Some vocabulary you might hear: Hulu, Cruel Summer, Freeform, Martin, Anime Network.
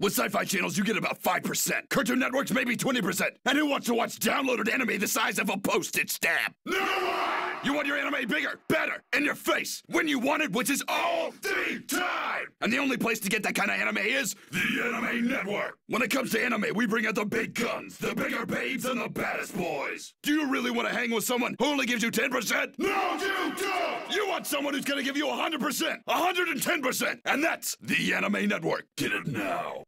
With sci-fi channels, you get about 5%. Cartoon networks, maybe 20%. And who wants to watch downloaded anime the size of a postage stamp? No one! You want your anime bigger, better, in your face, when you want it, which is all the time! And the only place to get that kind of anime is the Anime Network. When it comes to anime, we bring out the big guns, the bigger babes, and the baddest boys. Do you really want to hang with someone who only gives you 10%? No, you don't! You want someone who's gonna give you 100%, 110%, and that's the Anime Network. Get it now.